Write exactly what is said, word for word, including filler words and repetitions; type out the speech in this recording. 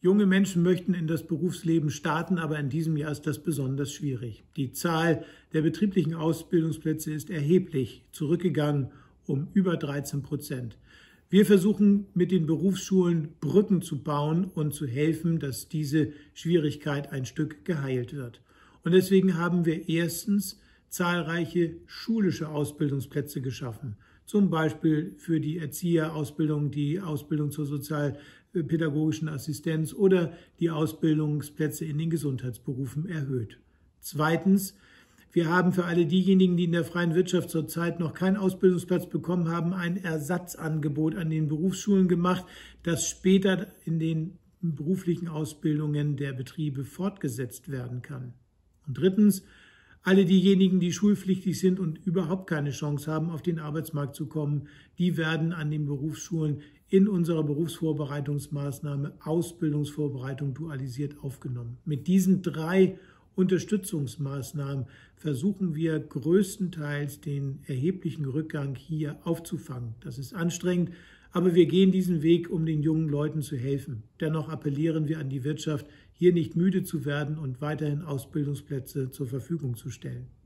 Junge Menschen möchten in das Berufsleben starten, aber in diesem Jahr ist das besonders schwierig. Die Zahl der betrieblichen Ausbildungsplätze ist erheblich zurückgegangen um über dreizehn Prozent. Wir versuchen mit den Berufsschulen Brücken zu bauen und zu helfen, dass diese Schwierigkeit ein Stück geheilt wird. Und deswegen haben wir erstens zahlreiche schulische Ausbildungsplätze geschaffen, zum Beispiel für die Erzieherausbildung, die Ausbildung zur sozialpädagogischen Assistenz oder die Ausbildungsplätze in den Gesundheitsberufen erhöht. Zweitens, wir haben für alle diejenigen, die in der freien Wirtschaft zurzeit noch keinen Ausbildungsplatz bekommen haben, ein Ersatzangebot an den Berufsschulen gemacht, das später in den beruflichen Ausbildungen der Betriebe fortgesetzt werden kann. Und drittens, alle diejenigen, die schulpflichtig sind und überhaupt keine Chance haben, auf den Arbeitsmarkt zu kommen, die werden an den Berufsschulen in unserer Berufsvorbereitungsmaßnahme Ausbildungsvorbereitung dualisiert aufgenommen. Mit diesen drei Unterstützungsmaßnahmen versuchen wir größtenteils den erheblichen Rückgang hier aufzufangen. Das ist anstrengend, aber wir gehen diesen Weg, um den jungen Leuten zu helfen. Dennoch appellieren wir an die Wirtschaft, hier nicht müde zu werden und weiterhin Ausbildungsplätze zur Verfügung zu stellen.